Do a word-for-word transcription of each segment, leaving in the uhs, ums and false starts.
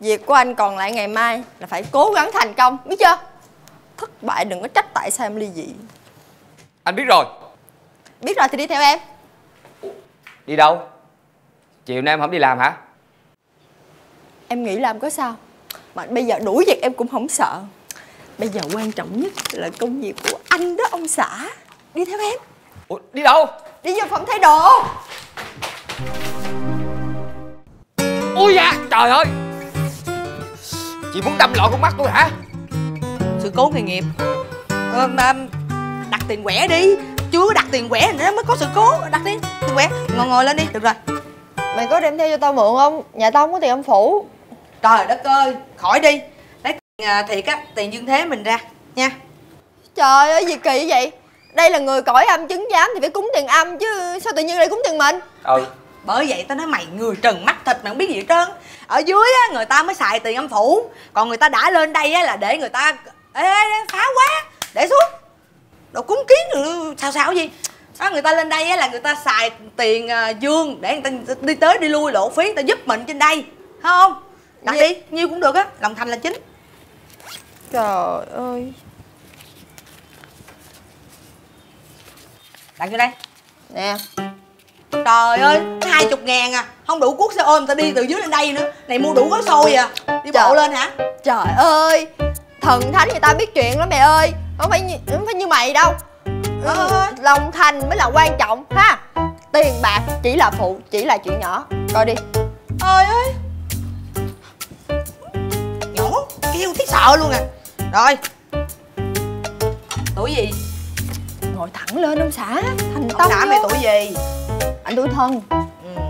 Việc của anh còn lại ngày mai là phải cố gắng thành công, biết chưa? Thất bại đừng có trách tại sao em ly dị. Anh biết rồi. Biết rồi thì đi theo em. Đi đâu? Chiều nay em không đi làm hả? Em nghĩ làm có sao. Mà bây giờ đuổi việc em cũng không sợ. Bây giờ quan trọng nhất là công việc của anh đó ông xã. Đi theo em. Ủa, đi đâu? Đi vô phòng thay đồ. Ôi dạ, trời ơi. Chị muốn đâm lọt con mắt tôi hả? Sự cố nghề nghiệp. ờ, mà Đặt tiền quẻ đi. Chưa đặt tiền quẻ nữa mới có sự cố. Đặt đi, tiền quẻ. Ngồi ngồi lên đi, được rồi. Mày có đem theo cho tao mượn không? Nhà tao không có tiền âm phủ. Trời đất ơi, khỏi đi. Lấy tiền thiệt á, tiền dương thế mình ra nha. Trời ơi, gì kỳ vậy? Đây là người cõi âm chứng giám thì phải cúng tiền âm chứ. Sao tự nhiên lại cúng tiền mình? Ừ. Bởi vậy tao nói mày người trần mắt thịt mày không biết gì hết trơn. Ở dưới á, người ta mới xài tiền âm phủ. Còn người ta đã lên đây á, là để người ta ê, ê phá quá, để xuống. Đồ cúng kiến sao sao gì đó. Người ta lên đây á, là người ta xài tiền dương để người ta đi tới đi lui lộ phí, người ta giúp mình trên đây. Không? Đặt đi, nhiêu cũng được á, lòng thành là chính. Trời ơi. Đặt vô đây. Nè. Trời ơi, hai chục ngàn à. Không đủ cuốc xe ôm ta đi từ dưới lên đây nữa. Này mua đủ gói xôi à. Đi trời. Bộ lên hả? Trời ơi. Thần thánh người ta biết chuyện lắm mẹ ơi. Không phải như, không phải như mày đâu. ừ, Lòng thành mới là quan trọng ha. Tiền bạc chỉ là phụ, chỉ là chuyện nhỏ. Coi đi. Ơi ơi. Nhỏ, kêu thấy sợ luôn à. Rồi. Tuổi gì? Ngồi thẳng lên ông xã. Thành tâm. Ông xã mày tuổi gì? Anh tuổi thân. ừ.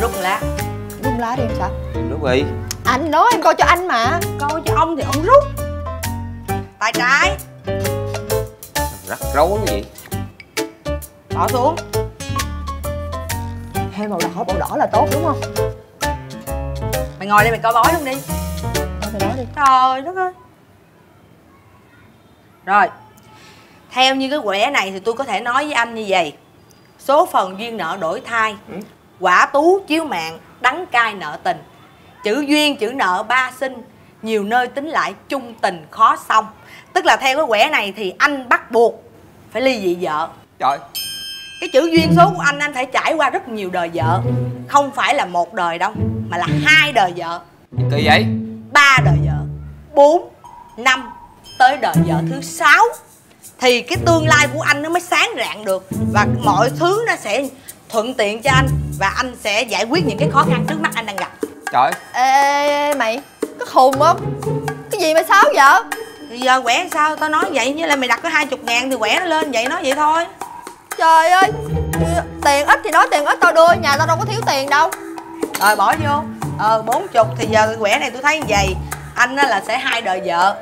Rút lá. Rút lá đi em sao? Rút gì? Anh nói em coi cho anh mà. Coi cho ông thì ông rút. Tay trái. Rắc rối cái gì? Bỏ xuống. Hai màu đỏ, màu đỏ là tốt đúng không? Mày ngồi đây mày coi bói luôn đi. Coi bói đi. Trời đất ơi. Rồi, theo như cái quẻ này thì tôi có thể nói với anh như vậy. Số phần duyên nợ đổi thai, quả tú chiếu mạng, đắng cay nợ tình. Chữ duyên, chữ nợ ba sinh, nhiều nơi tính lại chung tình khó xong. Tức là theo cái quẻ này thì anh bắt buộc phải ly dị vợ. Trời. Cái chữ duyên số của anh, anh phải trải qua rất nhiều đời vợ. Không phải là một đời đâu, mà là hai đời vợ. Kỳ vậy? Ba đời vợ, bốn, năm. Tới đời vợ thứ sáu thì cái tương lai của anh nó mới sáng rạng được. Và mọi thứ nó sẽ thuận tiện cho anh. Và anh sẽ giải quyết những cái khó khăn trước mắt anh đang gặp. Trời. Ê mày, có khùng không? Cái gì mà sáu vợ? Thì giờ quẻ sao tao nói vậy, như là mày đặt có hai chục ngàn thì quẻ nó lên vậy, nói vậy thôi. Trời ơi, tiền ít thì nói tiền ít, tao đưa, nhà tao đâu có thiếu tiền đâu. Rồi bỏ vô. Ờ bốn chục thì giờ quẻ này tôi thấy như vậy. Anh á là sẽ hai đời vợ.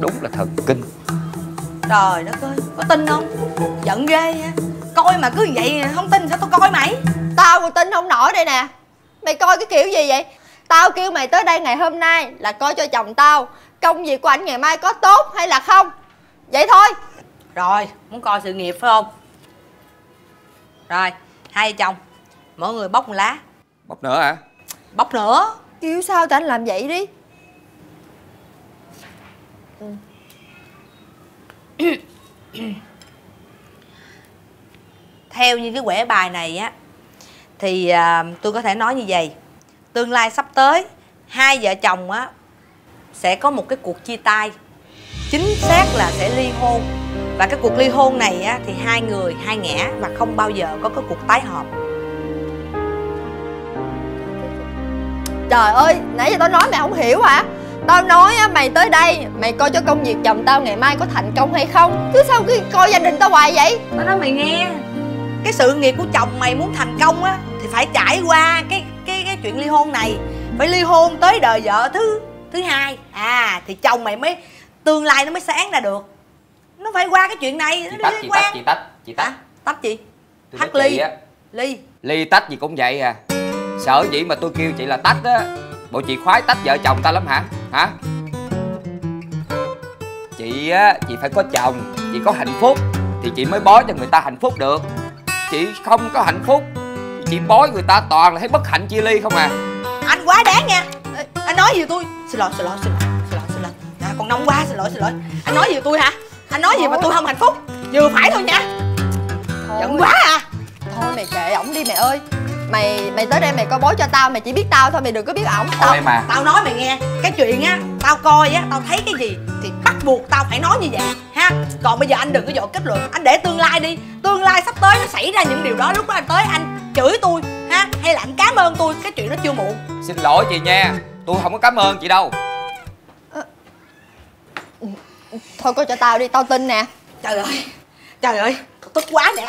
Đúng là thần kinh. Trời đất ơi, có tin không? Giận ghê ha. Coi mà cứ vậy không tin sao tao coi mày. Tao còn tin không nổi đây nè. Mày coi cái kiểu gì vậy? Tao kêu mày tới đây ngày hôm nay là coi cho chồng tao công việc của anh ngày mai có tốt hay là không. Vậy thôi. Rồi, muốn coi sự nghiệp phải không? Rồi, hai chồng mỗi người bóc một lá. Bóc nữa hả? Bóc nữa. Kêu sao tao làm vậy đi. Theo như cái quẻ bài này á thì uh, tôi có thể nói như vậy. Tương lai sắp tới hai vợ chồng á sẽ có một cái cuộc chia tay, chính xác là sẽ ly hôn. Và cái cuộc ly hôn này á thì hai người hai ngã và không bao giờ có cái cuộc tái hợp. Trời ơi, nãy giờ tao nói mày không hiểu hả? Tao nói á, mày tới đây, mày coi cho công việc chồng tao ngày mai có thành công hay không. Chứ sao cứ coi gia đình tao hoài vậy? Tao nói mày nghe. Cái sự nghiệp của chồng mày muốn thành công á thì phải trải qua cái cái cái chuyện ly hôn này. Phải ly hôn tới đời vợ thứ thứ hai. À thì chồng mày mới, tương lai nó mới sáng ra được. Nó phải qua cái chuyện này. Chị nó tách, chị tách, chị tách, chị tách. À, tách gì? Thắt ly á. Ly. Ly tách gì cũng vậy à. Sợ vậy mà tôi kêu chị là tách á. Bộ chị khoái tách vợ chồng ta lắm hả? Hả? Chị á, chị phải có chồng, chị có hạnh phúc thì chị mới bói cho người ta hạnh phúc được. Chị không có hạnh phúc, chị bói người ta toàn là thấy bất hạnh chia ly không à. Anh quá đáng nha. Anh nói gì tôi? Xin lỗi, xin lỗi, xin lỗi, xin lỗi, xin lỗi. À, còn nóng quá, xin lỗi, xin lỗi. Anh nói gì tôi hả? Anh nói gì mà tôi không hạnh phúc? Vừa phải thôi nha. Thôi. Giận quá à. Thôi mày kệ ổng đi mẹ ơi. Mày mày tới đây mày coi bói cho tao, mày chỉ biết tao thôi, mày đừng có biết ổng. Tao mà. Tao nói mày nghe, cái chuyện á, tao coi á, tao thấy cái gì thì bắt buộc tao phải nói như vậy ha. Còn bây giờ anh đừng có vội kết luận, anh để tương lai đi. Tương lai sắp tới nó xảy ra những điều đó, lúc đó anh tới anh chửi tôi ha, hay là anh cảm ơn tôi, cái chuyện nó chưa muộn. Xin lỗi chị nha, tôi không có cảm ơn chị đâu. À, thôi coi cho tao đi, tao tin nè. Trời ơi, trời ơi, tức quá nè.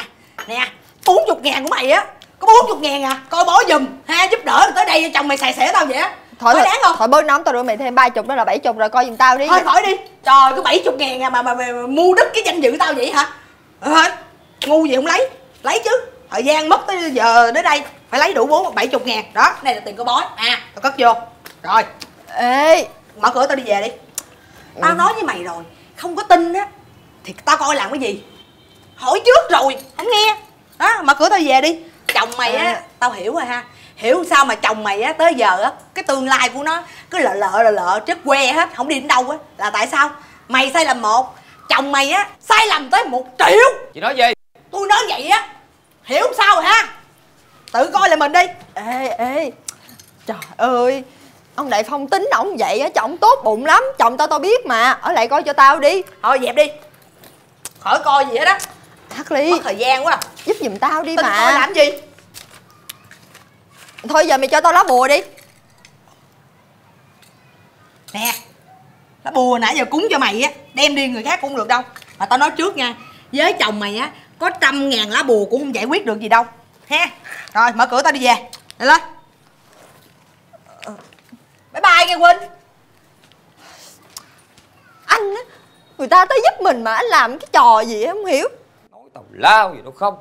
Nè, bốn mươi ngàn của mày á, có bốn mươi ngàn à, coi bói giùm ha, giúp đỡ tới đây chồng mày xài xẻ tao vậy á. Thôi thôi, đáng không? Thôi bớt nóng, tao đưa mày thêm ba mươi đó là bảy mươi rồi, coi giùm tao đi. Thôi khỏi đi. Trời, cứ bảy mươi ngàn à mà, mà, mà, mà mua đứt cái danh dự tao vậy hả? Thôi, ngu gì không lấy, lấy chứ. Thời gian mất tới giờ đến đây, phải lấy đủ bốn, bảy mươi ngàn. Đó, đây là tiền coi bói. À, tao cất vô. Rồi. Ê, mở cửa tao đi về đi. Ừ. Tao nói với mày rồi, không có tin á, thì tao coi làm cái gì. Hỏi trước rồi, không nghe. Đó, mở cửa tao về đi. Chồng mày à, á, tao hiểu rồi ha. Hiểu sao mà chồng mày á, tới giờ á, cái tương lai của nó cứ lợ lợ lợ lợ chết que hết, không đi đến đâu á. Là tại sao? Mày sai lầm một, chồng mày á, sai lầm tới một triệu. Chị nói gì? Tôi nói vậy á, hiểu sao rồi ha. Tự coi lại mình đi. Ê, ê, trời ơi, ông Đại Phong tính ổng vậy á, chồng tốt bụng lắm. Chồng tao tao biết mà, ở lại coi cho tao đi. Thôi dẹp đi, khỏi coi gì hết á. Thắt ly, mất thời gian quá. Giúp giùm tao đi. Tính mà coi làm gì? Thôi giờ mày cho tao lá bùa đi. Nè, lá bùa nãy giờ cúng cho mày á, đem đi người khác cũng được đâu. Mà tao nói trước nha, với chồng mày á, có trăm ngàn lá bùa cũng không giải quyết được gì đâu ha. Rồi mở cửa tao đi về. Lên lên. Bye bye nghe Quỳnh. Anh á, người ta tới giúp mình mà anh làm cái trò gì không hiểu. Nói tào lao gì đâu không.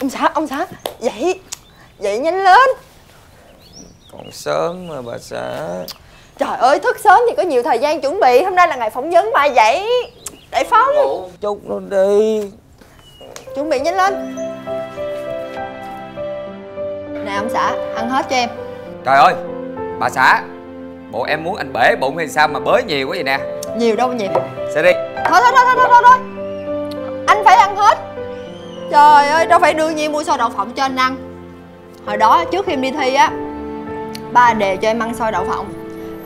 Ông xã, ông xã, dậy, dậy nhanh lên. Còn sớm mà bà xã. Trời ơi, thức sớm thì có nhiều thời gian chuẩn bị, hôm nay là ngày phỏng vấn mà. Dậy Đại Phong. Chút nó đi. Chuẩn bị nhanh lên. Nè ông xã, ăn hết cho em. Trời ơi, bà xã, bộ em muốn anh bể bụng hay sao mà bới nhiều quá vậy nè. Nhiều đâu nhiều. Sẽ đi. Thôi thôi thôi thôi thôi thôi. Anh phải ăn hết. Trời ơi, đâu phải đương nhiên mua xôi đậu phộng cho anh ăn. Hồi đó trước khi em đi thi á, ba đề cho em ăn xôi đậu phộng.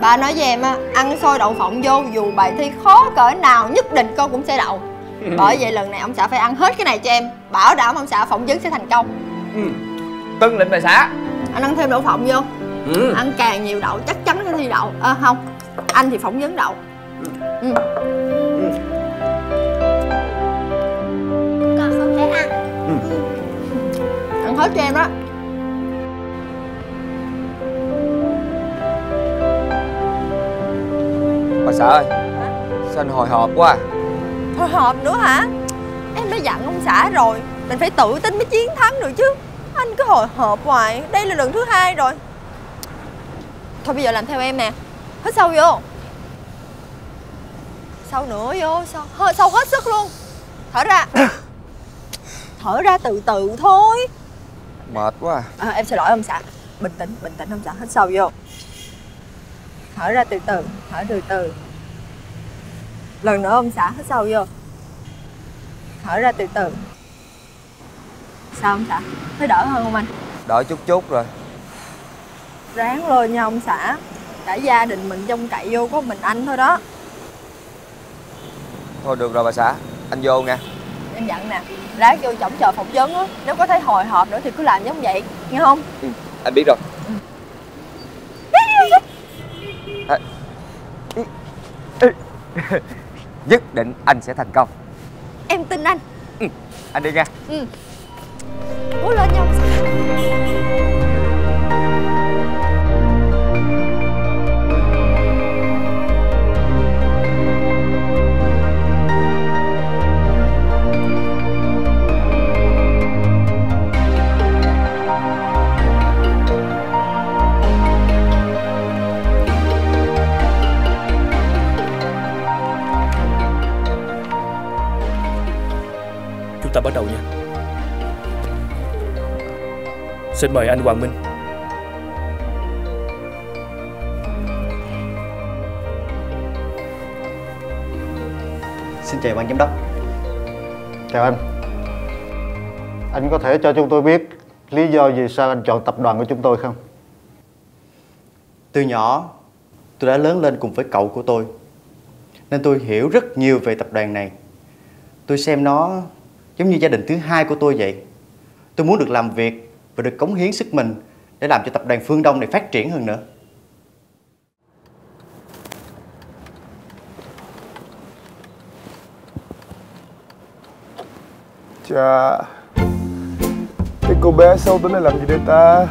Ba nói với em á, ăn xôi đậu phộng vô dù bài thi khó cỡ nào nhất định con cũng sẽ đậu. Bởi vậy lần này ông xã phải ăn hết cái này cho em, bảo đảm ông xã phỏng vấn sẽ thành công. Ừ, tưng lịnh bà xã. Anh ăn thêm đậu phộng vô. Ừ, ăn càng nhiều đậu chắc chắn sẽ thi đậu. Ơ à, không, anh thì phỏng vấn đậu. Ừ. Ừ. Con không thể ăn. Ừ. Ăn hết cho em đó. Bà xã ơi, sao anh hồi hộp quá. Hồi hộp nữa hả? Em đã dặn ông xã rồi, mình phải tự tin mới chiến thắng được chứ. Anh cứ hồi hộp hoài, đây là lần thứ hai rồi. Thôi bây giờ làm theo em nè. Hít sâu vô. Sâu nữa vô, sâu, sâu hết sức luôn. Thở ra. Thở ra từ từ thôi. Mệt quá à. À, em xin lỗi ông xã. Bình tĩnh, bình tĩnh ông xã, hít sâu vô. Thở ra từ từ, thở từ từ. Lần nữa ông xã, hít sâu vô. Thở ra từ từ. Sao ông xã? Thấy đỡ hơn không anh? Đỡ chút chút rồi. Ráng lên nha ông xã. Cả gia đình mình trông cậy vô có mình anh thôi đó. Thôi được rồi bà xã, anh vô nha. Em dặn nè, ráng vô chổng chờ phỏng vấn á. Nếu có thấy hồi hộp nữa thì cứ làm giống vậy, nghe không? Ừ, anh biết rồi. Ừ. Nhất định anh sẽ thành công. Em tin anh. Ừ, anh đi nha. Ừ. Cố lên nhau sao? Xin mời anh Hoàng Minh. Xin chào ban giám đốc. Chào anh. Anh có thể cho chúng tôi biết lý do vì sao anh chọn tập đoàn của chúng tôi không? Từ nhỏ, tôi đã lớn lên cùng với cậu của tôi, nên tôi hiểu rất nhiều về tập đoàn này. Tôi xem nó giống như gia đình thứ hai của tôi vậy. Tôi muốn được làm việc và được cống hiến sức mình để làm cho tập đoàn Phương Đông này phát triển hơn nữa. Chà, cái cô bé xấu tính này làm gì đây ta?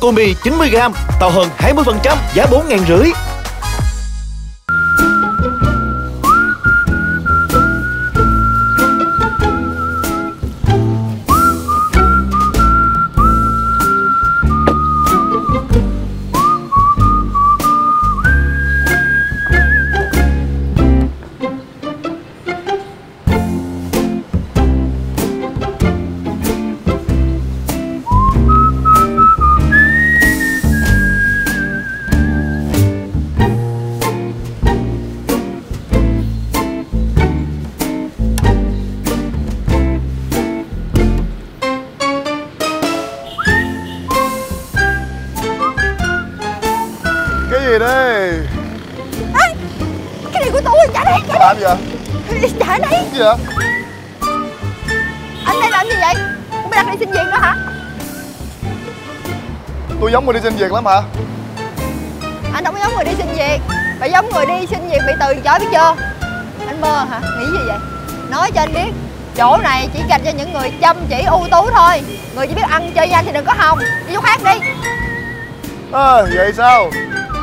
Cô mì chín mươi gam, tàu hơn hai mươi phần trăm, giá bốn ngàn rưỡi. Gì vậy? Anh đây làm gì vậy? Không phải đặt đi xin việc nữa hả? Tôi giống người đi xin việc lắm hả? Anh không có giống người đi xin việc, mà giống người đi xin việc bị từ chối biết chưa? Anh mơ hả? Nghĩ gì vậy? Nói cho anh biết, chỗ này chỉ dành cho những người chăm chỉ ưu tú thôi. Người chỉ biết ăn chơi nhanh thì đừng có hòng. Đi chỗ khác đi. À, vậy sao?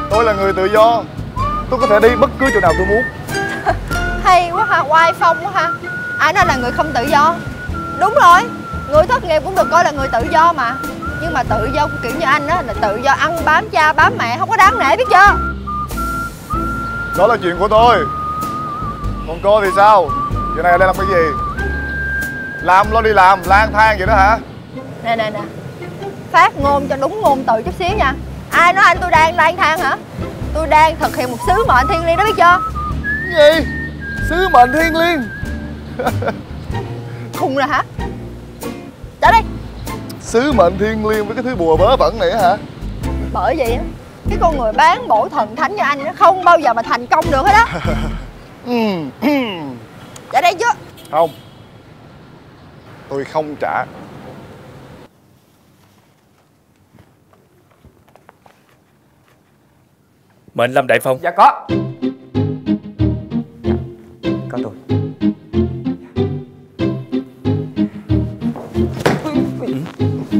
Tôi là người tự do, tôi có thể đi bất cứ chỗ nào tôi muốn. Hay quá ha, oai phong quá ha. Ai nói là người không tự do? Đúng rồi, người thất nghiệp cũng được coi là người tự do mà. Nhưng mà tự do kiểu như anh á là tự do ăn bám cha bám mẹ, không có đáng nể biết chưa? Đó là chuyện của tôi. Còn cô thì sao? Giờ này đây làm cái gì? Làm lo đi làm, lang thang vậy đó hả? Nè nè nè, phát ngôn cho đúng ngôn từ chút xíu nha. Ai nói anh tôi đang lang thang hả? Tôi đang thực hiện một sứ mệnh thiêng liêng đó biết chưa? Cái gì? Sứ mệnh thiêng liêng? Khùng rồi hả? Trả đi. Sứ mệnh thiêng liêng với cái thứ bùa bớ vẩn này hả? Bởi vậy cái con người bán bộ thần thánh như anh nó không bao giờ mà thành công được hết á. Trả đây chứ. Không, tôi không trả. Mệnh Lâm Đại Phong. Dạ có. Tôi.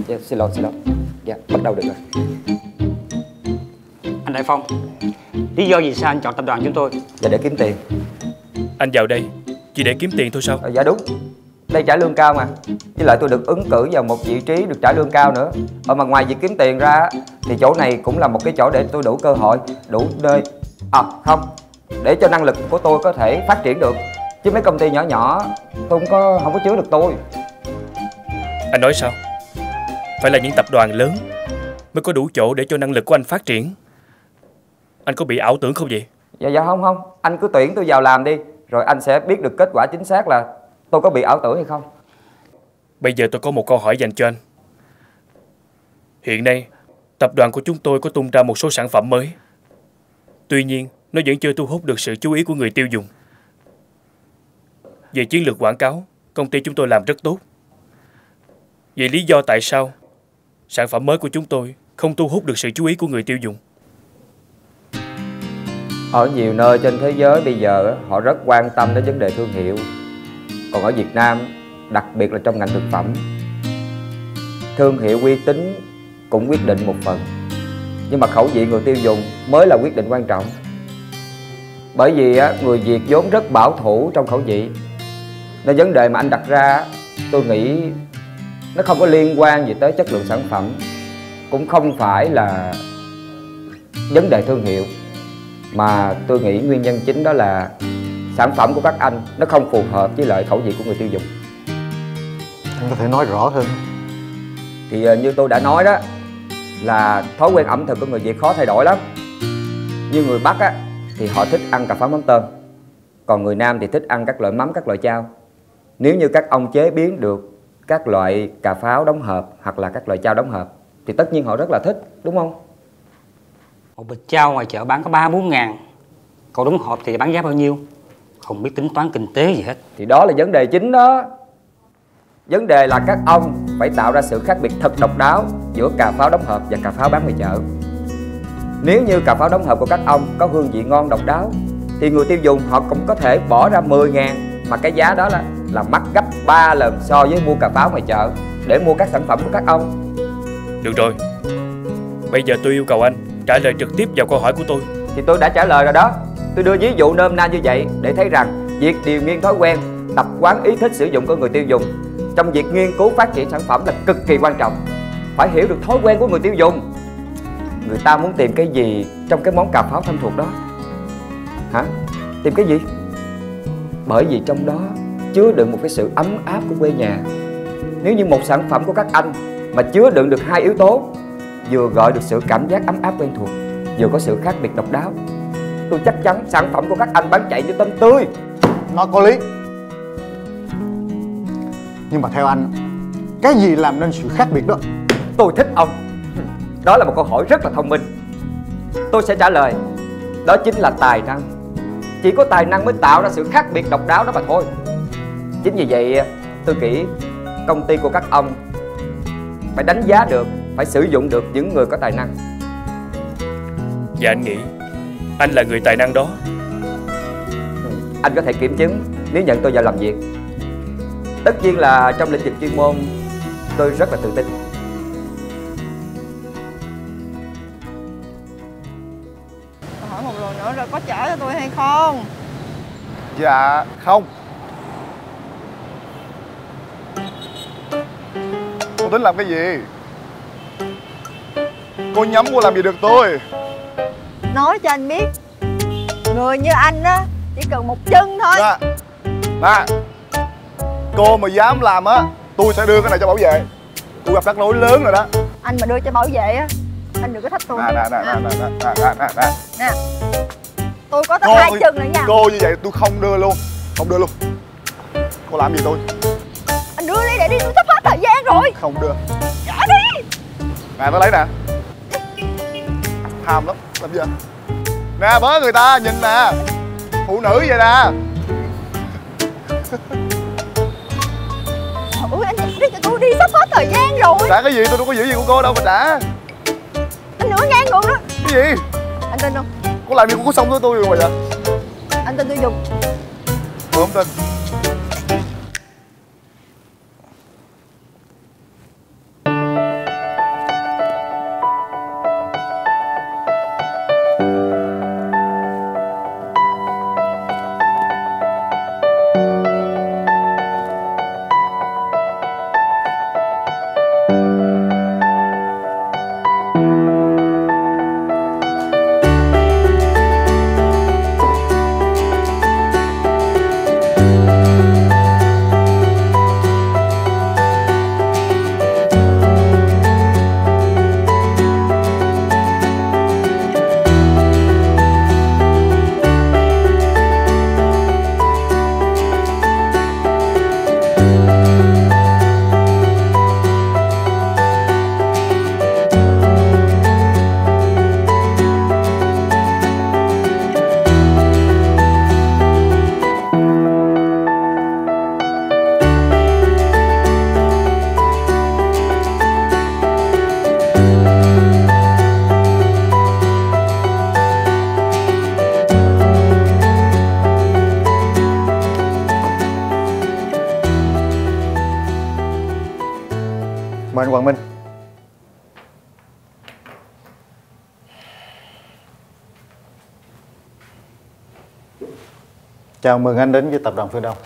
Yeah, xin lỗi, xin lỗi. Dạ, yeah, bắt đầu được rồi. Anh Đại Phong, lý do vì sao anh chọn tập đoàn chúng tôi? Dạ, để kiếm tiền. Anh vào đây chỉ để kiếm tiền thôi sao? À, dạ đúng, đây trả lương cao mà. Với lại tôi được ứng cử vào một vị trí được trả lương cao nữa. Ở mà ngoài việc kiếm tiền ra thì chỗ này cũng là một cái chỗ để tôi đủ cơ hội, đủ nơi. À không, để cho năng lực của tôi có thể phát triển được, chứ mấy công ty nhỏ nhỏ tôi không có không có chứa được tôi. Anh nói sao? Phải là những tập đoàn lớn mới có đủ chỗ để cho năng lực của anh phát triển. Anh có bị ảo tưởng không vậy? Dạ dạ không không, anh cứ tuyển tôi vào làm đi, rồi anh sẽ biết được kết quả chính xác là tôi có bị ảo tưởng hay không. Bây giờ tôi có một câu hỏi dành cho anh. Hiện nay tập đoàn của chúng tôi có tung ra một số sản phẩm mới, tuy nhiên nó vẫn chưa thu hút được sự chú ý của người tiêu dùng. Về chiến lược quảng cáo, công ty chúng tôi làm rất tốt. Vậy lý do tại sao sản phẩm mới của chúng tôi không thu hút được sự chú ý của người tiêu dùng? Ở nhiều nơi trên thế giới bây giờ họ rất quan tâm đến vấn đề thương hiệu. Còn ở Việt Nam, đặc biệt là trong ngành thực phẩm, thương hiệu uy tín cũng quyết định một phần, nhưng mà khẩu vị người tiêu dùng mới là quyết định quan trọng. Bởi vì người Việt vốn rất bảo thủ trong khẩu vị, nên vấn đề mà anh đặt ra tôi nghĩ nó không có liên quan gì tới chất lượng sản phẩm, cũng không phải là vấn đề thương hiệu, mà tôi nghĩ nguyên nhân chính đó là sản phẩm của các anh nó không phù hợp với lại khẩu vị của người tiêu dùng. Anh có thể nói rõ hơn. Thì như tôi đã nói đó, là thói quen ẩm thực của người Việt khó thay đổi lắm. Như người Bắc á, thì họ thích ăn cà pháo mắm tôm, còn người Nam thì thích ăn các loại mắm, các loại chao. Nếu như các ông chế biến được các loại cà pháo đóng hộp hoặc là các loại chao đóng hộp thì tất nhiên họ rất là thích, đúng không? Một bịch chao ngoài chợ bán có ba bốn ngàn, còn đóng hộp thì bán giá bao nhiêu? Không biết tính toán kinh tế gì hết. Thì đó là vấn đề chính đó. Vấn đề là các ông phải tạo ra sự khác biệt thật độc đáo giữa cà pháo đóng hộp và cà pháo bán ngoài chợ. Nếu như cà pháo đóng hộp của các ông có hương vị ngon độc đáo thì người tiêu dùng họ cũng có thể bỏ ra mười ngàn, mà cái giá đó là, là mắc gấp ba lần so với mua cà pháo ngoài chợ để mua các sản phẩm của các ông. Được rồi, bây giờ tôi yêu cầu anh trả lời trực tiếp vào câu hỏi của tôi. Thì tôi đã trả lời rồi đó. Tôi đưa ví dụ nôm na như vậy để thấy rằng việc điều nghiên thói quen, tập quán, ý thích sử dụng của người tiêu dùng trong việc nghiên cứu phát triển sản phẩm là cực kỳ quan trọng. Phải hiểu được thói quen của người tiêu dùng. Người ta muốn tìm cái gì trong cái món cà pháo thân thuộc đó? Hả? Tìm cái gì? Bởi vì trong đó chứa đựng một cái sự ấm áp của quê nhà. Nếu như một sản phẩm của các anh mà chứa đựng được hai yếu tố, vừa gọi được sự cảm giác ấm áp quen thuộc, vừa có sự khác biệt độc đáo, tôi chắc chắn sản phẩm của các anh bán chạy như tôm tươi. Nó có lý. Nhưng mà theo anh, cái gì làm nên sự khác biệt đó? Tôi thích ông. Đó là một câu hỏi rất là thông minh. Tôi sẽ trả lời. Đó chính là tài năng. Chỉ có tài năng mới tạo ra sự khác biệt độc đáo đó mà thôi. Chính vì vậy tôi nghĩ công ty của các ông phải đánh giá được, phải sử dụng được những người có tài năng. Và anh nghĩ anh là người tài năng đó. Anh có thể kiểm chứng nếu nhận tôi vào làm việc. Tất nhiên là trong lĩnh vực chuyên môn tôi rất là tự tin. Tôi hỏi một lần nữa rồi, có trả cho tôi hay không? Dạ không. Cô tính làm cái gì? Cô nhắm cô làm gì được tôi? Nói cho anh biết, người như anh á chỉ cần một chân thôi. Nè, nè, cô mà dám làm á, tôi sẽ đưa cái này cho bảo vệ. Tôi gặp rắc rối lớn rồi đó. Anh mà đưa cho bảo vệ á, anh đừng có thách tôi. Nè, nè, nè, nè, nè, nè, nè, nè, nè. Nè, tôi có tới hai chân nữa nha. Cô như vậy tôi không đưa luôn, không đưa luôn. Cô làm gì tôi? Anh đưa lấy để đi, tôi sắp hết thời gian rồi. Không đưa. Trả đi. Nè, tôi lấy nè. Tham lắm, làm gì vậy? Nè, bớ người ta, nhìn nè. Phụ nữ vậy nè. Ôi anh đi cho tôi đi, sắp hết thời gian rồi. Trả cái gì, tôi đâu có giữ gì của cô đâu mà trả. Anh nửa ngang ngược đó. Cái gì? Anh tin không? Cô làm gì cũng có xong với tôi rồi vậy? Anh tin tôi dùng. Tôi không tin. Thank you. anh Hoàng Minh. Chào mừng anh đến với tập đoàn Phương Đông.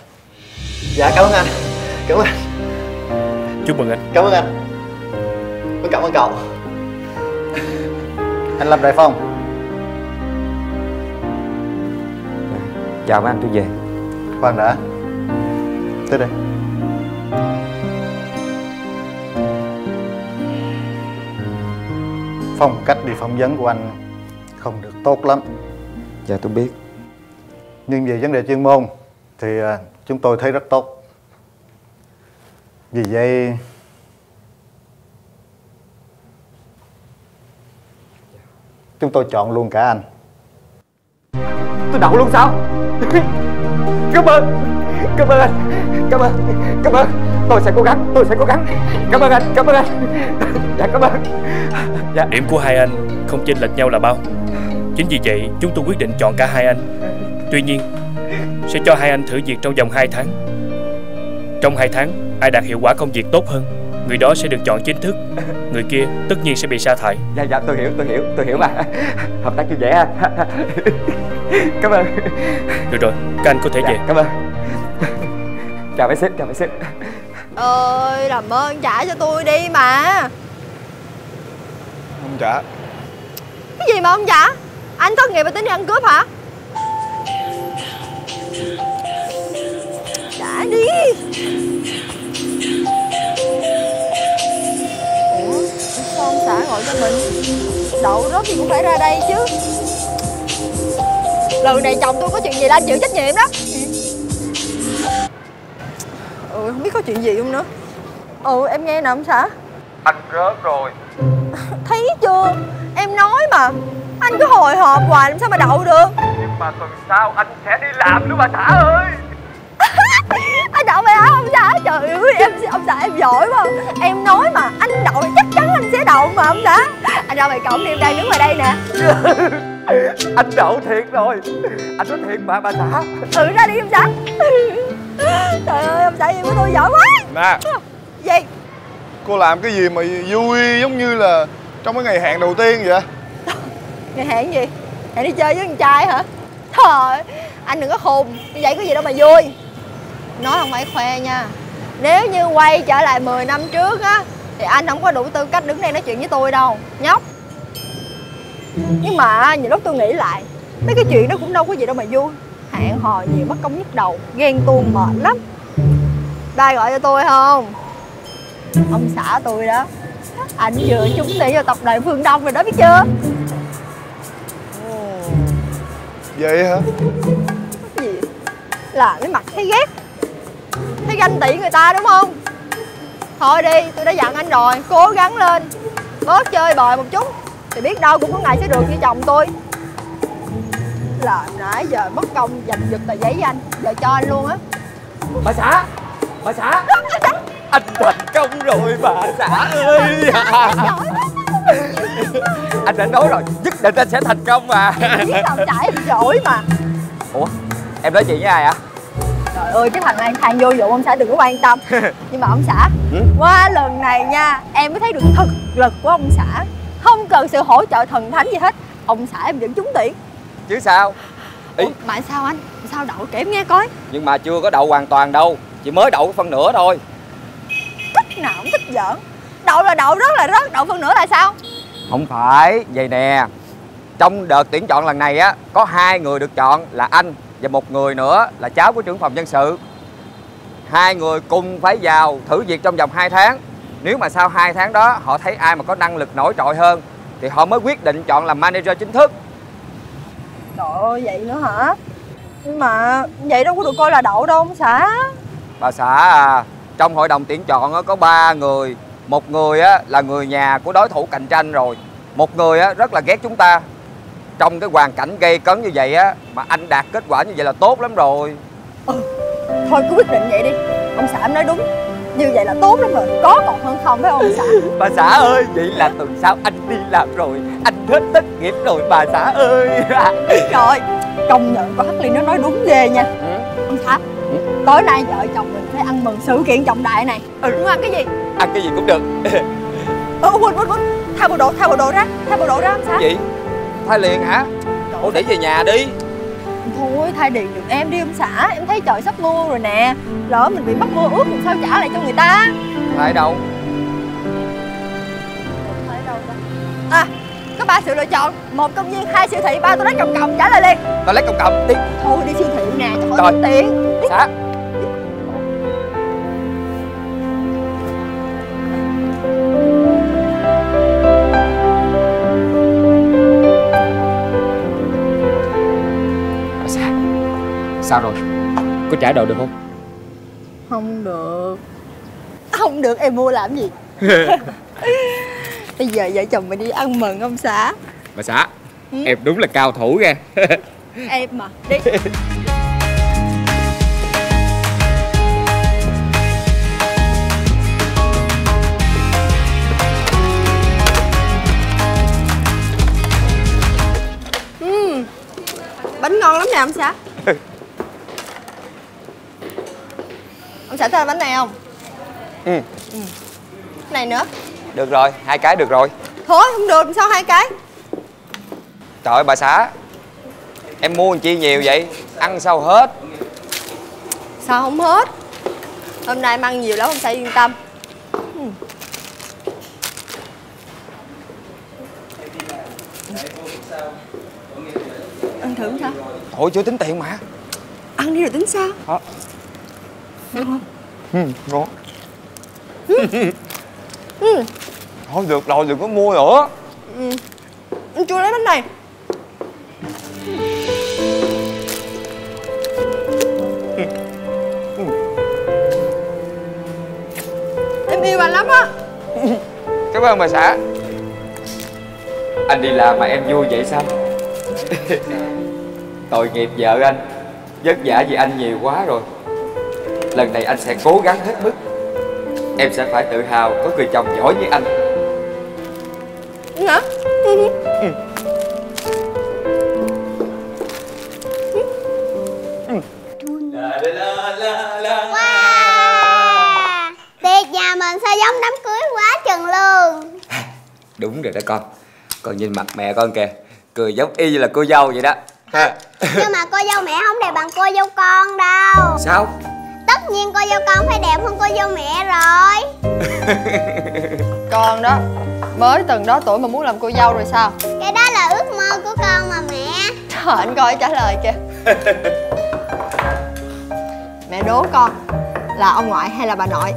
Dạ cảm ơn anh. Cảm ơn anh. Chúc mừng anh. Cảm ơn anh. Cảm ơn cậu. Anh Lâm Đại Phong. Chào anh, tôi về. Khoan đã, tới đây. Phong cách đi phỏng vấn của anh không được tốt lắm. Dạ tôi biết. Nhưng về vấn đề chuyên môn thì chúng tôi thấy rất tốt. Vì vậy chúng tôi chọn luôn cả anh. Tôi đậu luôn sao? Cảm ơn. Cảm ơn anh. Cảm ơn. Cảm ơn. Tôi sẽ cố gắng. Tôi sẽ cố gắng. Cảm ơn anh. Cảm ơn anh. Dạ cảm ơn. Dạ. Điểm của hai anh không chênh lệch nhau là bao. Chính vì vậy chúng tôi quyết định chọn cả hai anh. Tuy nhiên sẽ cho hai anh thử việc trong vòng hai tháng. Trong hai tháng, ai đạt hiệu quả công việc tốt hơn, người đó sẽ được chọn chính thức. Người kia tất nhiên sẽ bị sa thải. Dạ dạ tôi hiểu, tôi hiểu, tôi hiểu mà. Hợp tác vui vẻ anh. Cảm ơn. Được rồi, các anh có thể dạ, về. Cảm ơn. Chào mấy sếp, chào mấy sếp. Ơi, làm ơn trả cho tôi đi mà. Không trả. Cái gì mà không trả? Anh thất nghiệp mà tính đi ăn cướp hả? Trả đi. Con xã gọi cho mình đậu rốt thì cũng phải ra đây chứ. Lần này chồng tôi có chuyện gì là anh chịu trách nhiệm đó. Ừ không biết có chuyện gì không nữa. Ừ em nghe nè ông xã. Anh rớt rồi. Thấy chưa, em nói mà. Anh cứ hồi hộp hoài làm sao mà đậu được. Nhưng mà tuần sau anh sẽ đi làm nữa bà xã ơi. Anh đậu vậy hả ông xã? Trời ơi em, ông xã em giỏi quá. Em nói mà, anh đậu chắc chắn anh sẽ đậu mà ông xã. Anh ra ngoài cổng đi, em đang đứng ngoài đây nè. Anh đậu thiệt rồi. Anh nói thiệt mà bà xã. Ừ ra đi ông xã. Trời ơi ông xã em của tôi giỏi quá. Nè. Gì? Cô làm cái gì mà vui giống như là trong cái ngày hẹn đầu tiên vậy? Ngày hẹn gì? Hẹn đi chơi với con trai hả? Trời, anh đừng có khùng. Như vậy có gì đâu mà vui. Nói không phải khoe nha. Nếu như quay trở lại mười năm trước á thì anh không có đủ tư cách đứng đây nói chuyện với tôi đâu. Nhóc. Nhưng mà nhiều lúc tôi nghĩ lại, mấy cái chuyện đó cũng đâu có gì đâu mà vui. Hẹn hò nhiều mất công nhức đầu, ghen tuông mệt lắm. Đây gọi cho tôi không? Ông xã tôi đó, ảnh vừa trúng tuyển vào tập đoàn Phương Đông rồi đó biết chưa? Vậy hả? Cái gì? Là cái mặt thấy ghét, thấy ganh tị người ta đúng không? Thôi đi, tôi đã dặn anh rồi, cố gắng lên, bớt chơi bời một chút thì biết đâu cũng có ngày sẽ được như chồng tôi. Là nãy giờ mất công giành giật tờ giấy với anh, giờ cho anh luôn á. Bà xã, bà xã. Anh thành công rồi bà xã ơi. Anh đã nói rồi, nhất định anh sẽ thành công mà. Biết đâu chả em giỏi mà. Ủa, em nói chuyện với ai hả? Trời ơi, cái thằng này thằng vô dụng ông xã đừng có quan tâm. Nhưng mà ông xã, ừ? Qua lần này nha, em mới thấy được thực lực của ông xã. Không cần sự hỗ trợ thần thánh gì hết, ông xã em vẫn trúng tuyển. Chứ sao? Ý. Ủa, mà sao anh? Sao đậu kể em nghe coi. Nhưng mà chưa có đậu hoàn toàn đâu, chỉ mới đậu phân nửa thôi. Thích nào cũng thích giỡn. Đậu là đậu, rớt là rớt, đậu phân nửa là sao? Không phải, vậy nè. Trong đợt tuyển chọn lần này á, có hai người được chọn là anh và một người nữa là cháu của trưởng phòng nhân sự. Hai người cùng phải vào thử việc trong vòng hai tháng. Nếu mà sau hai tháng đó họ thấy ai mà có năng lực nổi trội hơn thì họ mới quyết định chọn làm manager chính thức. Trời ơi, vậy nữa hả? Nhưng mà vậy đâu có được coi là đậu đâu ông xã. Bà xã à, trong hội đồng tuyển chọn có ba người. Một người là người nhà của đối thủ cạnh tranh rồi. Một người rất là ghét chúng ta. Trong cái hoàn cảnh gây cấn như vậy á mà anh đạt kết quả như vậy là tốt lắm rồi. Ừ, thôi cứ quyết định vậy đi. Ông xã em nói đúng. Như vậy là tốt lắm rồi. Có còn hơn không phải ông xã? Bà xã ơi, vậy là tuần sau anh đi làm rồi. Anh hết tất nghiệp rồi bà xã ơi. Rồi, công nhận con Hắc Liên nó nói đúng ghê nha. Ừ. Ông xã, ừ. Tối nay vợ chồng mình phải ăn mừng sự kiện trọng đại này. Ừ. Đúng không? Cái gì? ăn cái gì cũng được. Ơ quên quên quên, thay bộ đồ, thay bộ đồ ra, thay bộ đồ ra làm sao? Gì? Thay liền hả? Ô để về nhà đi. Thôi thay điện được em đi ông xã, em thấy trời sắp mưa rồi nè. Lỡ mình bị mắc mưa ướt làm sao trả lại cho người ta? Thay đâu? Thay đâu ta? À, có ba sự lựa chọn, một công viên, hai siêu thị, ba toilet cộng cộng, trả lời liền. Toilet cộng cộng đi. Thôi đi siêu thị nè, cho tốn tiền. Xã. Sao rồi? Có trả đồ được không? Không được. Không được, em mua làm gì? Bây giờ vợ chồng mình đi ăn mừng ông xã. Bà xã, ừ? Em đúng là cao thủ ra. Em mà, đi. uhm, Bánh ngon lắm nè ông xã. Ông xã thích bánh này không? Ừ. ừ. Này nữa. Được rồi, hai cái được rồi. Thôi không được, sao hai cái? Trời ơi bà xã, em mua làm chi nhiều vậy? Ăn sao hết? Sao không hết? Hôm nay em ăn nhiều lắm, ông xã yên tâm. ừ. Ăn thử sao? Thôi chưa tính tiền mà. Ăn đi rồi tính sao? À. Được không? Ừ, ngon. Ừ. Ừ. Thôi được rồi, đừng có mua nữa. Ừ. Em chưa lấy bánh này. Ừ. Ừ. Em yêu anh lắm á. Cảm ơn bà xã. Anh đi làm mà em vui vậy sao? Tội nghiệp vợ anh, vất vả vì anh nhiều quá rồi. Lần này anh sẽ cố gắng hết mức. Em sẽ phải tự hào có người chồng giỏi như anh. Hả? Ừ. Ừ. Ừ. La, la, la, la. Wow. Tiệc nhà mình sao giống đám cưới quá chừng luôn. Đúng rồi đó con. Con nhìn mặt mẹ con kìa, cười giống y như là cô dâu vậy đó. Ha. Nhưng mà cô dâu mẹ không đẹp bằng cô dâu con đâu. Sao? Tất nhiên cô dâu con phải đẹp hơn cô dâu mẹ rồi. Con đó, mới từng đó tuổi mà muốn làm cô dâu rồi sao? Cái đó là ước mơ của con mà mẹ. Trời, anh coi trả lời kìa. Mẹ đố con, là ông ngoại hay là bà nội?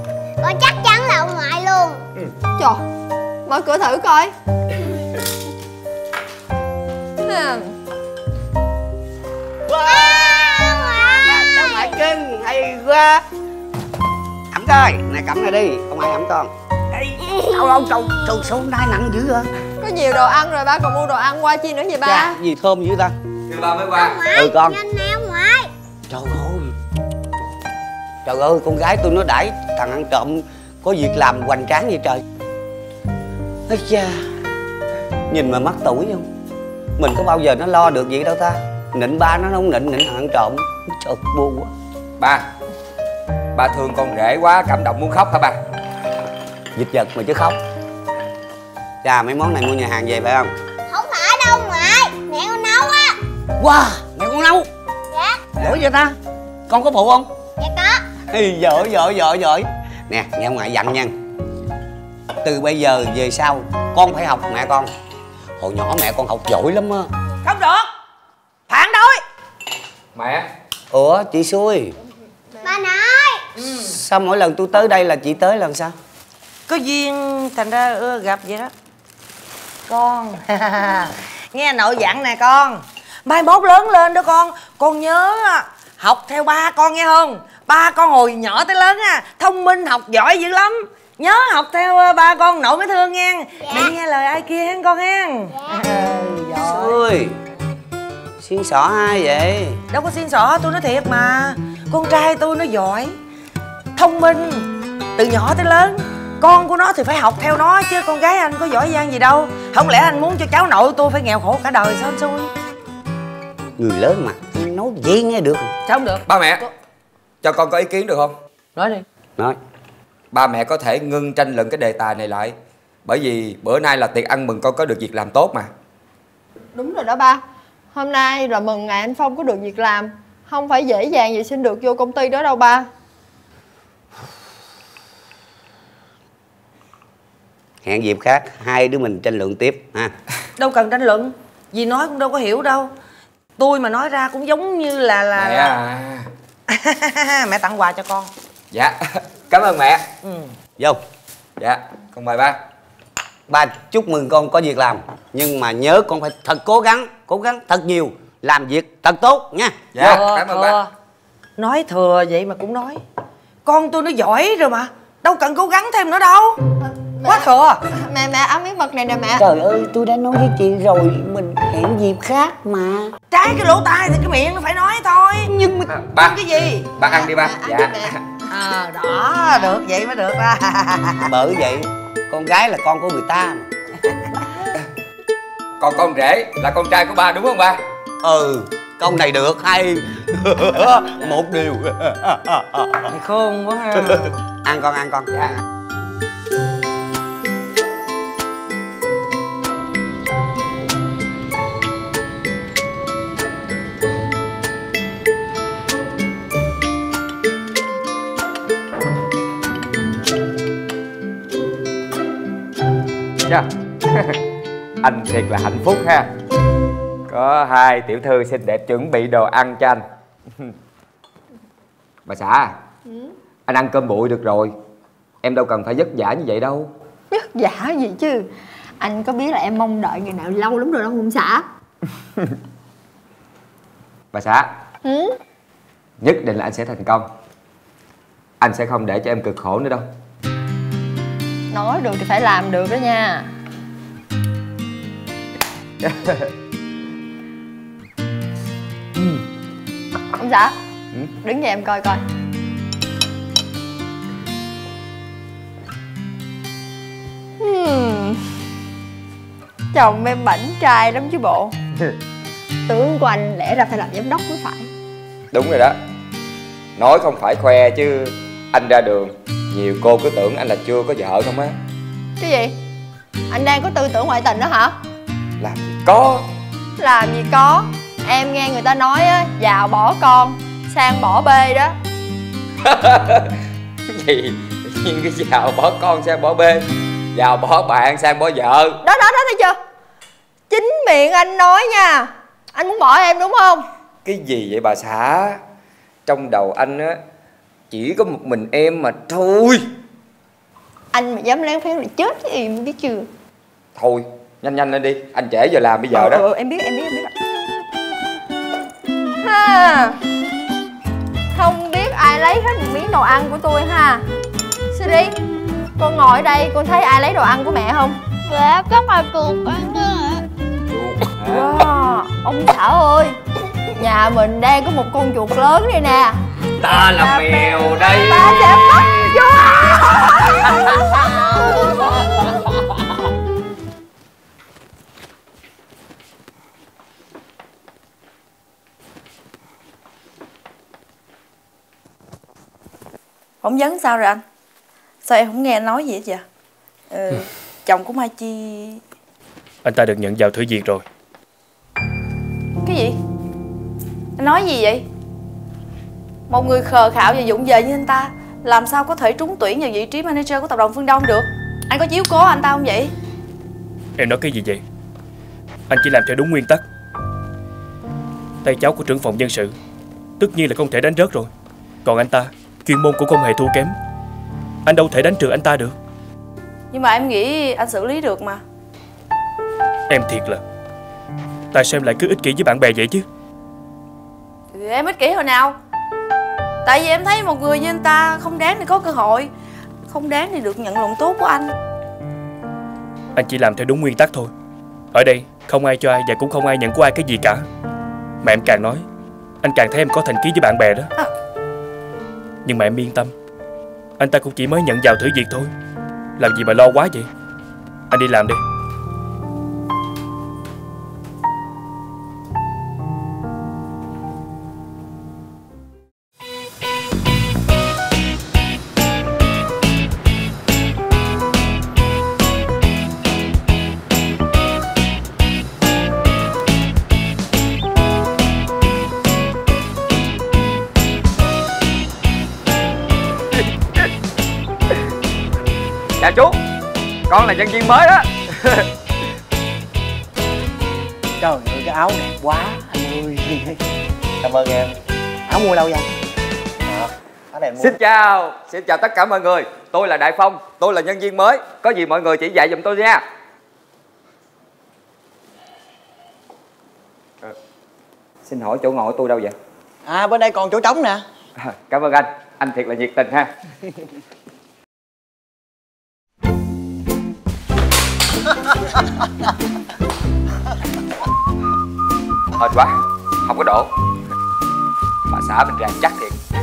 Con chắc chắn là ông ngoại luôn. Ừ. Trời, mở cửa thử coi. Kinh hay quá. Ẩm coi, này cầm này đi, ông ngoại ẩm con. Ê, đâu đâu, trâu, trâu số nay nặng dữ hả? Có nhiều đồ ăn rồi, ba còn mua đồ ăn qua chi nữa vậy ba? Dạ, gì thơm dữ ta? Thì ba mới qua. Ừ con. Nhanh nè ông ngoại. Trời ơi, trời ơi, con gái tôi nó đãi thằng ăn trộm có việc làm hoành tráng vậy trời. Ây cha, nhìn mà mắc tuổi không? Mình có bao giờ nó lo được vậy đâu ta? Nịnh ba nó không nịnh, nịnh thằng ăn trộm. Trời buồn quá. Ba, ba thương con rể quá, cảm động muốn khóc hả ba? Dịch vật mà chứ khóc. Chà, mấy món này mua nhà hàng về phải không? Không phải đâu ngoại, mẹ con nấu á. Wow, mẹ con nấu? Dạ. Giỏi vậy ta? Con có phụ không? Dạ có. Ê, giỏi, giỏi, giỏi, giỏi. Nè, nghe ông ngoại dặn nha. Từ bây giờ về sau, con phải học mẹ con. Hồi nhỏ mẹ con học giỏi lắm á. Không được, phản đối. Mẹ. Ủa, chị xui. Bà nội. Ừ. Sao mỗi lần tôi tới đây là chị tới lần sao? Có duyên thành ra ưa gặp vậy đó. Con nghe nội dặn nè con. Mai mốt lớn lên đó con. Con nhớ học theo ba con nghe không? Ba con hồi nhỏ tới lớn á, thông minh học giỏi dữ lắm. Nhớ học theo ba con nội mới thương nghe. Dạ. Đừng nghe lời ai kia hen con hen. Xui. Xin xỏ ai vậy? Đâu có xin xỏ, tôi nói thiệt mà. Con trai tôi nó giỏi, thông minh, từ nhỏ tới lớn. Con của nó thì phải học theo nó chứ con gái anh có giỏi giang gì đâu. Không lẽ anh muốn cho cháu nội tôi phải nghèo khổ cả đời sao anh xui? Người lớn mà, nói gì nghe được. Sao không được? Ba mẹ, tôi... cho con có ý kiến được không? Nói đi. Nói. ba mẹ có thể ngưng tranh luận cái đề tài này lại. Bởi vì bữa nay là tiệc ăn mừng con có được việc làm tốt mà. Đúng rồi đó ba. Hôm nay là mừng ngày anh Phong có được việc làm. Không phải dễ dàng gì xin được vô công ty đó đâu ba. Hẹn dịp khác hai đứa mình tranh luận tiếp ha. Đâu cần tranh luận, dì nói cũng đâu có hiểu đâu. Tôi mà nói ra cũng giống như là là mẹ, à. Mẹ tặng quà cho con. Dạ, cảm ơn mẹ. Ừ. Vô. Dạ, con mời ba. Ba chúc mừng con có việc làm, nhưng mà nhớ con phải thật cố gắng, cố gắng thật nhiều, làm việc thật tốt nha. Dạ, thừa, cảm ơn thừa. Ba. Nói thừa vậy mà cũng nói. Con tôi nó giỏi rồi mà, đâu cần cố gắng thêm nữa đâu. Mẹ, quá thừa. Mẹ, mẹ ăn miếng mực này nè mẹ. Trời ơi, tôi đã nói với chị rồi, mình hẹn dịp khác mà. Trái cái lỗ tai thì cái miệng nó phải nói thôi. Nhưng mà... ba, cái gì? Ba ăn đi ba. Dạ. Ăn đi mẹ. Ờ, đó, được vậy mới được ba. Bởi vậy, con gái là con của người ta mà. Còn con rể là con trai của ba đúng không ba? Ừ, câu này được hay. Một điều. Mày khôn quá ha. Ăn con, ăn con. Dạ. Anh thiệt là hạnh phúc ha. Có hai tiểu thư xinh đẹp chuẩn bị đồ ăn cho anh. Bà xã, ừ? Anh ăn cơm bụi được rồi. Em đâu cần phải vất vả như vậy đâu. Vất vả gì chứ. Anh có biết là em mong đợi ngày nào lâu lắm rồi đâu không xã. Bà xã, ừ? Nhất định là anh sẽ thành công. Anh sẽ không để cho em cực khổ nữa đâu. Nói được thì phải làm được đó nha. Ông xã, ừ? Đứng nhà em coi coi. hmm. Chồng em bảnh trai lắm chứ bộ. Tướng của anh lẽ ra phải làm giám đốc mới phải. Đúng rồi đó. Nói không phải khoe chứ anh ra đường nhiều cô cứ tưởng anh là chưa có vợ không á. Cái gì? Anh đang có tư tưởng ngoại tình đó hả? Làm gì có. Làm gì có. Em nghe người ta nói á, giàu bỏ con, sang bỏ bê đó. Cái gì? Nhưng cái giàu bỏ con sang bỏ bê, giàu bỏ bạn sang bỏ vợ. Đó đó đó, thấy chưa? Chính miệng anh nói nha. Anh muốn bỏ em đúng không? Cái gì vậy bà xã? Trong đầu anh á chỉ có một mình em mà thôi. Anh mà dám lén phén là chết với em biết chưa. Thôi nhanh nhanh lên đi, anh trễ giờ làm bây giờ. Ờ, đó ừ, em biết em biết em biết ha. Không biết ai lấy hết một miếng đồ ăn của tôi ha. Sư đi, con ngồi ở đây con thấy ai lấy đồ ăn của mẹ không? Dạ có mà chuột ăn đó. Wow, ông xã ơi, nhà mình đang có một con chuột lớn đây nè. Ta là mèo đây. Ta sẽ bắt vô. Phỏng vấn sao rồi anh? Sao em không nghe anh nói gì hết vậy? Ừ, chồng của Mai Chi... Anh ta được nhận vào thử việc rồi. Cái gì? Anh nói gì vậy? Một người khờ khạo và vụng về như anh ta làm sao có thể trúng tuyển vào vị trí manager của tập đoàn Phương Đông được? Anh có chiếu cố anh ta không vậy? Em nói cái gì vậy? Anh chỉ làm theo đúng nguyên tắc. Tay cháu của trưởng phòng nhân sự tất nhiên là không thể đánh rớt rồi. Còn anh ta, chuyên môn cũng không hề thua kém. Anh đâu thể đánh trừ anh ta được. Nhưng mà em nghĩ anh xử lý được mà. Em thiệt là... Tại sao em lại cứ ích kỷ với bạn bè vậy chứ? Ừ, em ích kỷ hồi nào? Tại vì em thấy một người như anh ta không đáng để có cơ hội, không đáng để được nhận lòng tốt của anh. Anh chỉ làm theo đúng nguyên tắc thôi. Ở đây không ai cho ai và cũng không ai nhận của ai cái gì cả. Mà em càng nói, anh càng thấy em có thành kiến với bạn bè đó. À. Nhưng mà em yên tâm, anh ta cũng chỉ mới nhận vào thử việc thôi. Làm gì mà lo quá vậy. Anh đi làm đi. Dạ chú, con là nhân viên mới đó. Trời ơi, cái áo đẹp quá anh ơi. Cảm ơn em. Áo mua đâu vậy? À, áo này mua. Xin chào, xin chào tất cả mọi người. Tôi là Đại Phong, tôi là nhân viên mới. Có gì mọi người chỉ dạy giùm tôi nha. À, xin hỏi chỗ ngồi tôi đâu vậy? À, bên đây còn chỗ trống nè. À, cảm ơn anh, anh thiệt là nhiệt tình ha. Hên quá, không có độ. Bà xã mình ràng chắc thiệt.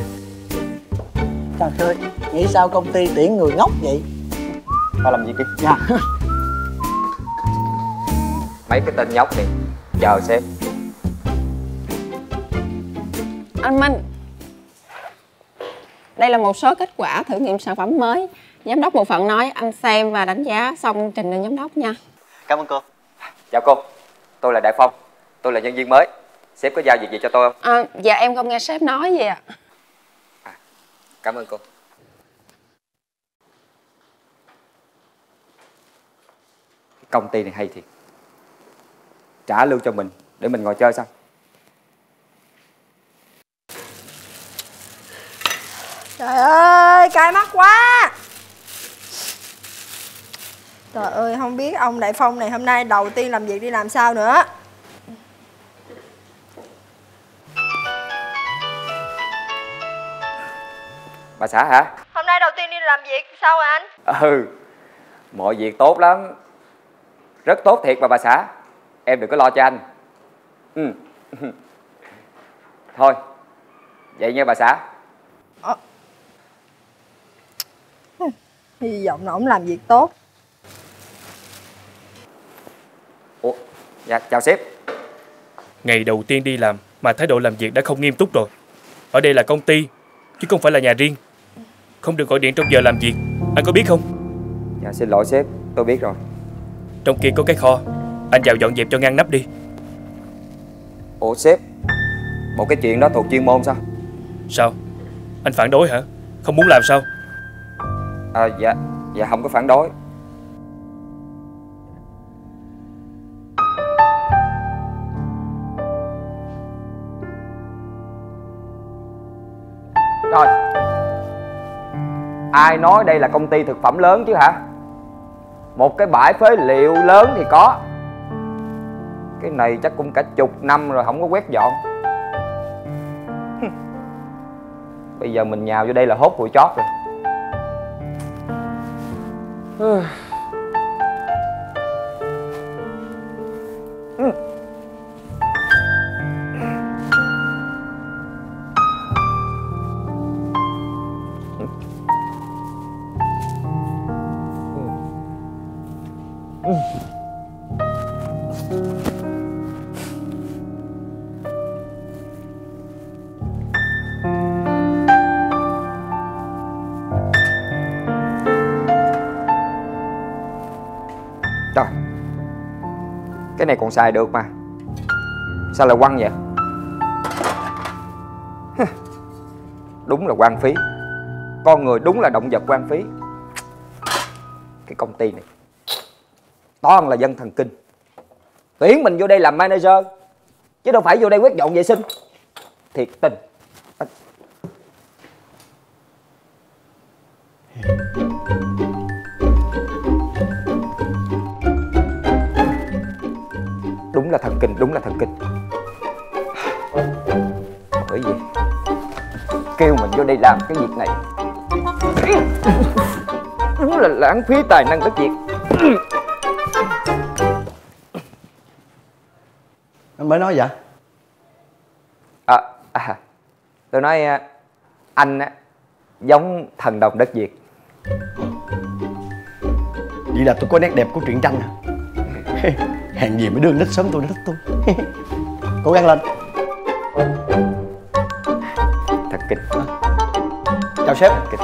Trời ơi, nghĩ sao công ty tuyển người ngốc vậy? Tao làm gì kìa? Dạ. Mấy cái tên nhóc này, chờ xem. Anh Minh, đây là một số kết quả thử nghiệm sản phẩm mới. Giám đốc bộ phận nói anh xem và đánh giá xong trình lên giám đốc nha. Cảm ơn cô. Chào cô, tôi là Đại Phong, tôi là nhân viên mới. Sếp có giao việc gì cho tôi không? À, dạ em không nghe sếp nói gì ạ. À, cảm ơn cô. Công ty này hay thiệt. Trả lương cho mình để mình ngồi chơi sao? Trời ơi, cay mắt quá. Trời ơi, không biết ông Đại Phong này hôm nay đầu tiên làm việc đi làm sao nữa. Bà xã hả? Hôm nay đầu tiên đi làm việc sao rồi anh? Ừ, mọi việc tốt lắm. Rất tốt thiệt mà bà xã. Em đừng có lo cho anh. Ừ. Thôi, vậy nha bà xã. Ờ. Hy vọng là ổng làm việc tốt. Ủa, dạ, chào sếp. Ngày đầu tiên đi làm mà thái độ làm việc đã không nghiêm túc rồi. Ở đây là công ty chứ không phải là nhà riêng. Không được gọi điện trong giờ làm việc, anh có biết không? Dạ xin lỗi sếp, tôi biết rồi. Trong kia có cái kho, anh vào dọn dẹp cho ngăn nắp đi. Ủa sếp, một cái chuyện đó thuộc chuyên môn sao? Sao? Anh phản đối hả? Không muốn làm sao? À, dạ, dạ không có phản đối. Rồi, ai nói đây là công ty thực phẩm lớn chứ hả? Một cái bãi phế liệu lớn thì có. Cái này chắc cũng cả chục năm rồi không có quét dọn. Bây giờ mình nhào vô đây là hốt hụi chót rồi. Ừ. Ừ. Ừ. Trời, cái này còn xài được mà sao lại quăng vậy? Đúng là hoang phí. Con người đúng là động vật hoang phí. Cái công ty này toàn là dân thần kinh. Tuyển mình vô đây làm manager chứ đâu phải vô đây quét dọn vệ sinh. Thiệt tình. À. Đúng là thần kinh, đúng là thần kinh. Bởi vì kêu mình vô đây làm cái việc này đúng là lãng phí tài năng tất việc. Anh mới nói vậy? À, à, tôi nói anh á, giống thần đồng đất Việt. Vậy là tôi có nét đẹp của truyện tranh à? Hèn gì mới đưa nít sớm tôi, nít tôi. Cố gắng lên. Thật kịch. Chào sếp. Thật kịch.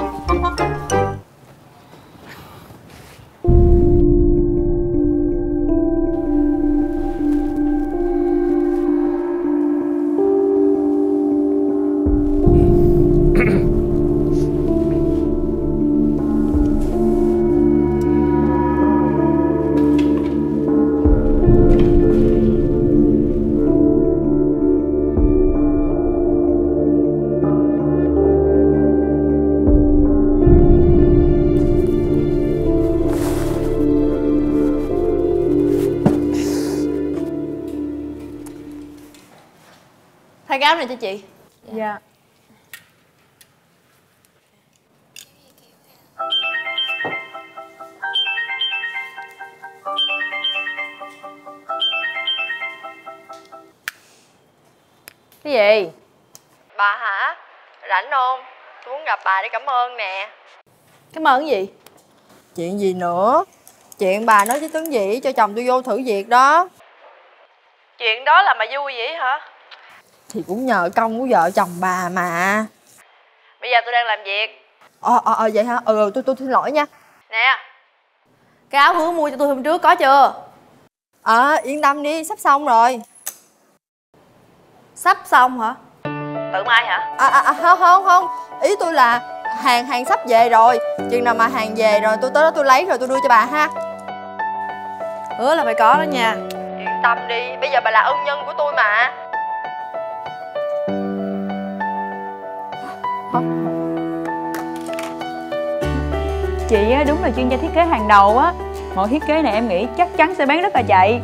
cháo này cho chị. Dạ. Cái gì? Bà hả? Rảnh không? Tôi muốn gặp bà để cảm ơn nè. Cảm ơn cái gì? Chuyện gì nữa? Chuyện bà nói với Tuấn Vĩ cho chồng tôi vô thử việc đó. Chuyện đó là mà vui vậy hả? Thì cũng nhờ công của vợ chồng bà mà. Bây giờ tôi đang làm việc. Ờ ờ ờ vậy hả? Ừ tôi tôi xin lỗi nha. Nè, cái áo Hứa mua cho tôi hôm trước có chưa? Ờ à, yên tâm đi, sắp xong rồi. Sắp xong hả? Tự mai hả? À, à, à không không không, ý tôi là hàng hàng sắp về rồi. Chuyện nào mà hàng về rồi tôi tới đó tôi lấy rồi tôi đưa cho bà ha. Hứa là phải có đó nha. Yên tâm đi, bây giờ bà là ân nhân của tôi mà. Chị đúng là chuyên gia thiết kế hàng đầu á. Mọi thiết kế này em nghĩ chắc chắn sẽ bán rất là chạy.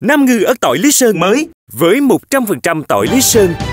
Nam ngư ớt tỏi Lý Sơn mới với một trăm phần trăm tỏi Lý Sơn.